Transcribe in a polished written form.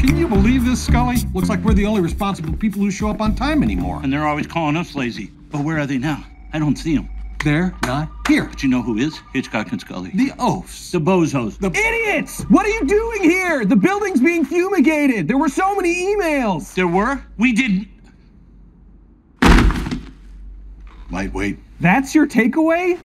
Can you believe this, Scully? Looks like we're the only responsible people who show up on time anymore. And they're always calling us lazy. But where are they now? I don't see them. They're not here. But you know who is? Hitchcock and Scully. The oafs. The bozos. The idiots! What are you doing here? The building's being fumigated. There were so many emails. There were? We didn't. Lightweight. That's your takeaway?